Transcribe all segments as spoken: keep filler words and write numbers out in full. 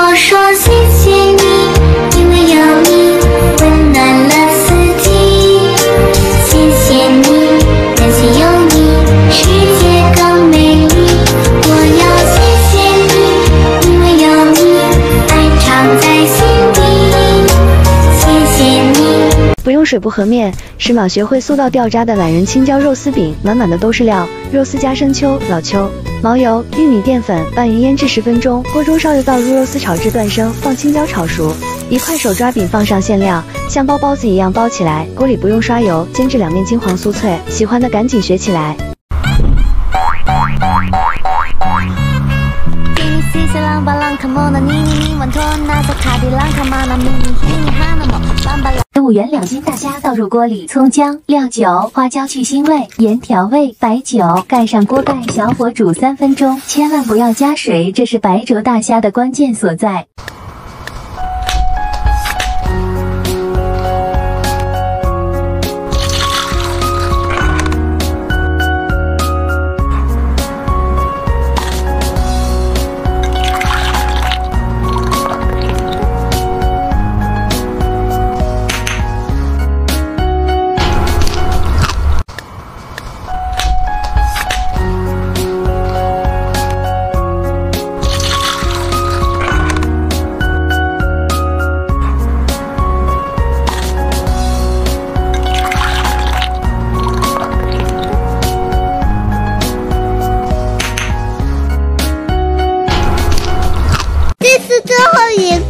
我说谢谢你，因为有你温暖了四季。谢谢你，感谢有你，世界更美丽。我要谢谢你，因为有你，爱常在心底。谢谢你。不用水不和面，石昴学会塑造掉渣的懒人青椒肉丝饼，满满的都是料，肉丝加生抽、老抽。 毛油、玉米淀粉拌匀腌制十分钟，锅中烧油倒入肉丝炒至断生，放青椒炒熟。一块手抓饼放上馅料，像包包子一样包起来，锅里不用刷油，煎至两面金黄酥脆。喜欢的赶紧学起来。五元两斤大虾倒入锅里，葱姜、料酒、花椒去腥味，盐调味，白酒，盖上锅盖，小火煮三分钟，千万不要加水，这是白灼大虾的关键所在。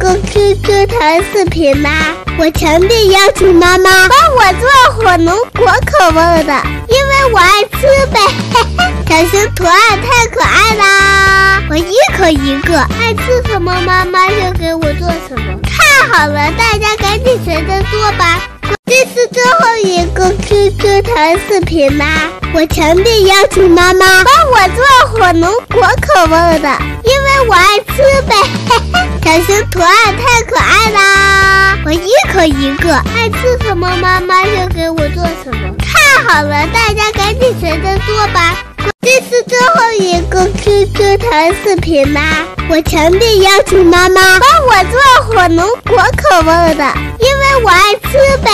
Q Q 糖视频啦！我强烈要求妈妈帮我做火龙果口味的，因为我爱吃呗。小熊图案太可爱啦！我一口一个，爱吃什么妈妈就给我做什么。太好了，大家赶紧学着做吧！这是最后一个 Q Q 糖视频啦！我强烈要求妈妈帮我做火龙果口味的，因为我爱吃呗。小熊图案太可爱啦！我一口一个，爱吃什么妈妈就给我做什么。太好了，大家赶紧学着做吧！这是最后一个 Q Q 糖视频啦！我强烈要求妈妈帮我做火龙果口味的，因为我爱吃呗。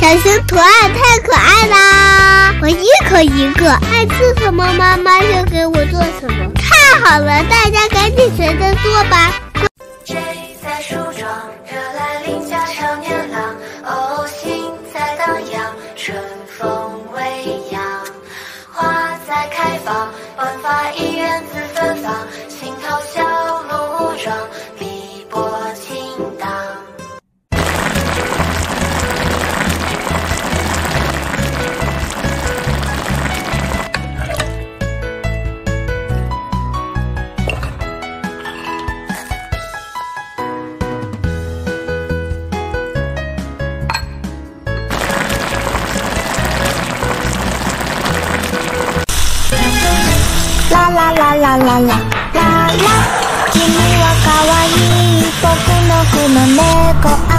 小熊图案太可爱啦！我一口一个，爱吃什么妈妈就给我做什么。太好了，大家赶紧学着做吧！ 在梳妆，惹来邻家少年郎。哦，心在荡漾，春风微扬。花在开放，万法依院自芬芳。心头小鹿舞妆，碧波轻荡。啦啦啦啦啦啦，君は可愛い僕の熊猫。